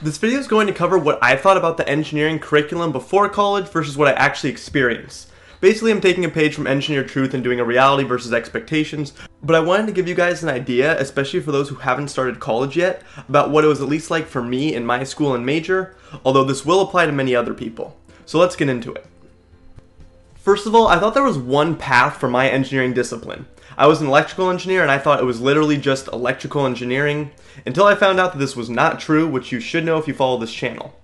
This video is going to cover what I thought about the engineering curriculum before college versus what I actually experienced. Basically, I'm taking a page from Engineer Truth and doing a reality versus expectations, but I wanted to give you guys an idea, especially for those who haven't started college yet, about what it was at least like for me in my school and major, although this will apply to many other people. So let's get into it. First of all, I thought there was one path for my engineering discipline. I was an electrical engineer and I thought it was literally just electrical engineering, until I found out that this was not true, which you should know if you follow this channel.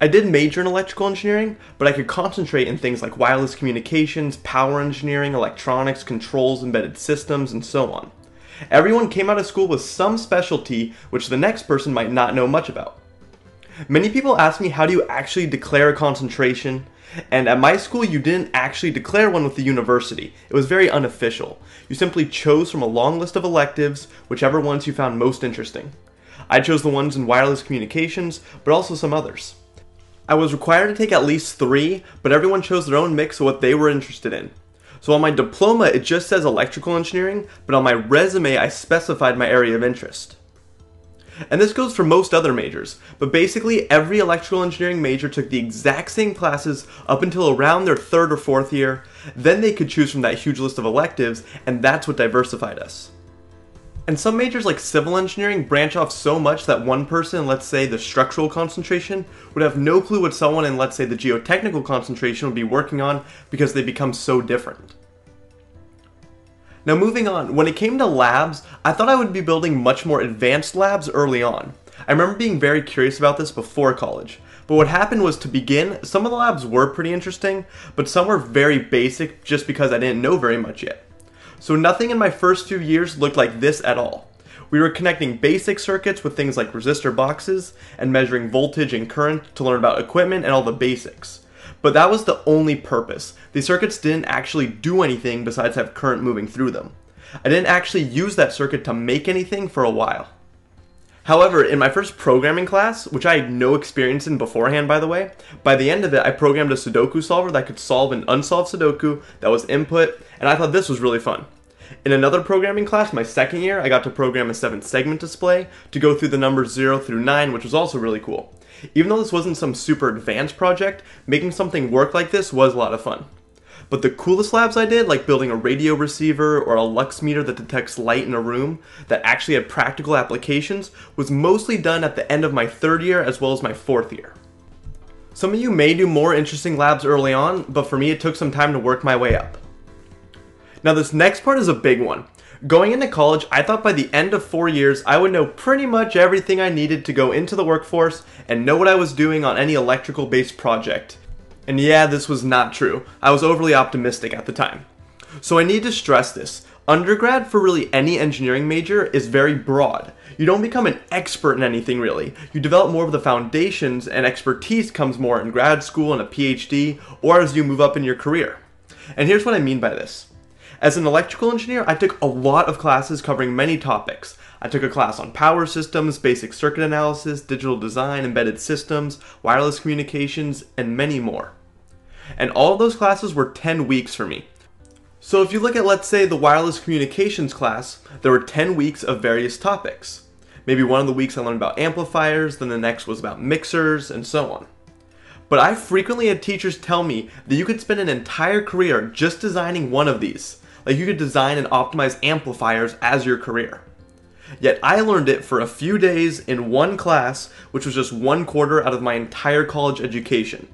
I did major in electrical engineering, but I could concentrate in things like wireless communications, power engineering, electronics, controls, embedded systems, and so on. Everyone came out of school with some specialty which the next person might not know much about. Many people ask me, how do you actually declare a concentration? And at my school, you didn't actually declare one with the university. It was very unofficial. You simply chose from a long list of electives, whichever ones you found most interesting. I chose the ones in wireless communications, but also some others. I was required to take at least 3, but everyone chose their own mix of what they were interested in. So on my diploma, it just says electrical engineering, but on my resume, I specified my area of interest. And this goes for most other majors, but basically every electrical engineering major took the exact same classes up until around their 3rd or 4th year, then they could choose from that huge list of electives, and that's what diversified us. And some majors like civil engineering branch off so much that one person in, let's say, the structural concentration would have no clue what someone in, let's say, the geotechnical concentration would be working on because they become so different. Now moving on, when it came to labs, I thought I would be building much more advanced labs early on. I remember being very curious about this before college, but what happened was, to begin, some of the labs were pretty interesting, but some were very basic just because I didn't know very much yet. So nothing in my first few years looked like this at all. We were connecting basic circuits with things like resistor boxes and measuring voltage and current to learn about equipment and all the basics. But that was the only purpose. These circuits didn't actually do anything besides have current moving through them. I didn't actually use that circuit to make anything for a while. However, in my first programming class, which I had no experience in beforehand, by the way, by the end of it, I programmed a Sudoku solver that could solve an unsolved Sudoku that was input, and I thought this was really fun. In another programming class, my second year, I got to program a 7-segment display to go through the numbers 0 through 9, which was also really cool. Even though this wasn't some super advanced project, making something work like this was a lot of fun. But the coolest labs I did, like building a radio receiver or a lux meter that detects light in a room that actually had practical applications, was mostly done at the end of my 3rd year as well as my 4th year. Some of you may do more interesting labs early on, but for me it took some time to work my way up. Now this next part is a big one. Going into college, I thought by the end of 4 years, I would know pretty much everything I needed to go into the workforce and know what I was doing on any electrical-based project. And yeah, this was not true. I was overly optimistic at the time. So I need to stress this. Undergrad for really any engineering major is very broad. You don't become an expert in anything really. You develop more of the foundations, and expertise comes more in grad school and a PhD, or as you move up in your career. And here's what I mean by this. As an electrical engineer, I took a lot of classes covering many topics. I took a class on power systems, basic circuit analysis, digital design, embedded systems, wireless communications, and many more. And all of those classes were 10 weeks for me. So if you look at, let's say, the wireless communications class, there were 10 weeks of various topics. Maybe one of the weeks I learned about amplifiers, then the next was about mixers, and so on. But I frequently had teachers tell me that you could spend an entire career just designing one of these. Like, you could design and optimize amplifiers as your career. Yet I learned it for a few days in one class, which was just 1/4 out of my entire college education.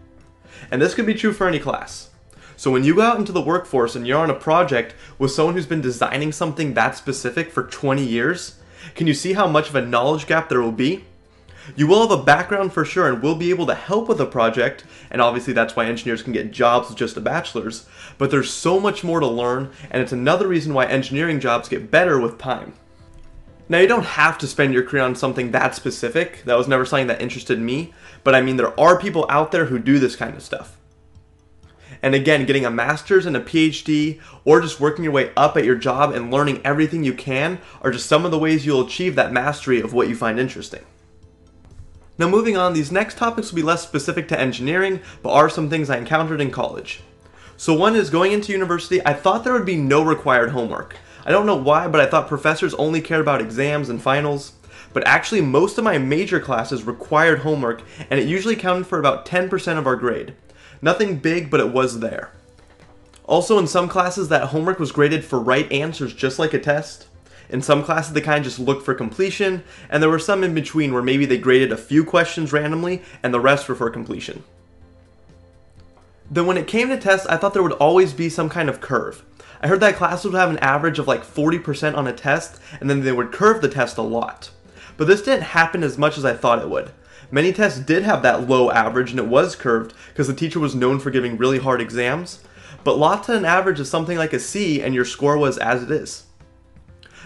And this could be true for any class. So when you go out into the workforce and you're on a project with someone who's been designing something that specific for 20 years, can you see how much of a knowledge gap there will be? You will have a background for sure and will be able to help with a project, and obviously that's why engineers can get jobs with just a bachelor's, but there's so much more to learn, and it's another reason why engineering jobs get better with time. Now, you don't have to spend your career on something that specific. That was never something that interested me, but I mean, there are people out there who do this kind of stuff. And again, getting a master's and a PhD, or just working your way up at your job and learning everything you can, are just some of the ways you'll achieve that mastery of what you find interesting. Now moving on, these next topics will be less specific to engineering, but are some things I encountered in college. So one is, going into university, I thought there would be no required homework. I don't know why, but I thought professors only cared about exams and finals. but actually most of my major classes required homework, and it usually counted for about 10% of our grade. Nothing big, but it was there. Also, in some classes, that homework was graded for right answers just like a test. In some classes, they kind of just looked for completion, and there were some in between where maybe they graded a few questions randomly, and the rest were for completion. Then when it came to tests, I thought there would always be some kind of curve. I heard that classes would have an average of like 40% on a test, and then they would curve the test a lot. But this didn't happen as much as I thought it would. Many tests did have that low average, and it was curved, because the teacher was known for giving really hard exams. But lots at an average is something like a C, and your score was as it is.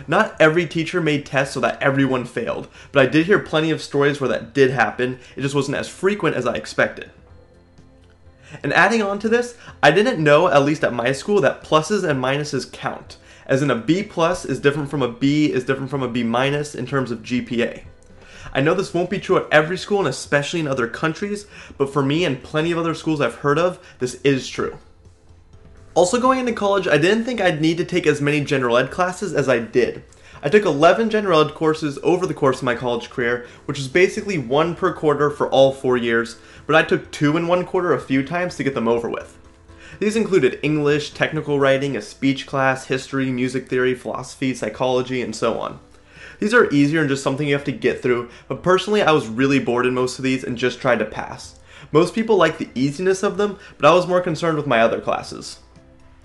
Not every teacher made tests so that everyone failed, but I did hear plenty of stories where that did happen. It just wasn't as frequent as I expected. And adding on to this, I didn't know, at least at my school, that pluses and minuses count. As in, a B plus is different from a B is different from a B minus in terms of GPA. I know this won't be true at every school, and especially in other countries, but for me and plenty of other schools I've heard of, this is true. Also, going into college, I didn't think I'd need to take as many general ed classes as I did. I took 11 general ed courses over the course of my college career, which is basically one per quarter for all 4 years, but I took two in one quarter a few times to get them over with. These included English, technical writing, a speech class, history, music theory, philosophy, psychology, and so on. These are easier and just something you have to get through, but personally I was really bored in most of these and just tried to pass. Most people like the easiness of them, but I was more concerned with my other classes.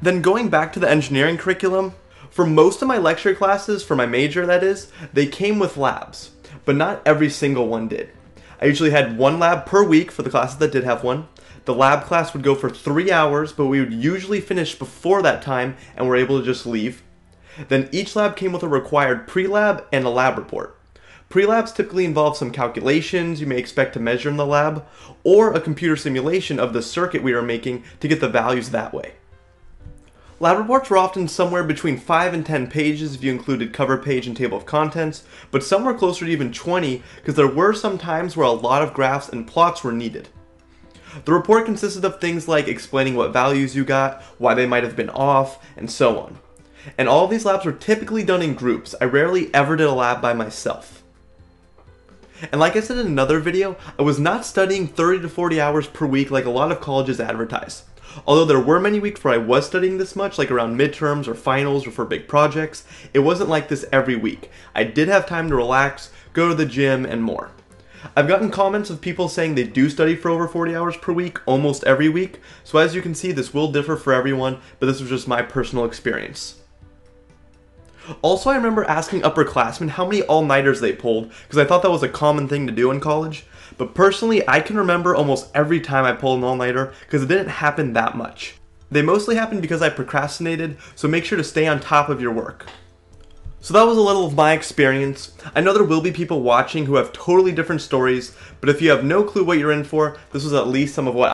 Then going back to the engineering curriculum, for most of my lecture classes, for my major that is, they came with labs, but not every single one did. I usually had one lab per week for the classes that did have one. The lab class would go for 3 hours, but we would usually finish before that time and were able to just leave. Then each lab came with a required pre-lab and a lab report. Pre-labs typically involve some calculations you may expect to measure in the lab, or a computer simulation of the circuit we are making to get the values that way. Lab reports were often somewhere between 5 and 10 pages if you included cover page and table of contents, but some were closer to even 20 because there were some times where a lot of graphs and plots were needed. The report consisted of things like explaining what values you got, why they might have been off, and so on. And all of these labs were typically done in groups. I rarely ever did a lab by myself. And like I said in another video, I was not studying 30 to 40 hours per week like a lot of colleges advertise. Although there were many weeks where I was studying this much, like around midterms or finals or for big projects, it wasn't like this every week. I did have time to relax, go to the gym, and more. I've gotten comments of people saying they do study for over 40 hours per week almost every week, so as you can see, this will differ for everyone, but this was just my personal experience. Also, I remember asking upperclassmen how many all-nighters they pulled, because I thought that was a common thing to do in college. But personally, I can remember almost every time I pulled an all-nighter because it didn't happen that much. They mostly happened because I procrastinated, so make sure to stay on top of your work. So that was a little of my experience. I know there will be people watching who have totally different stories, but if you have no clue what you're in for, this was at least some of what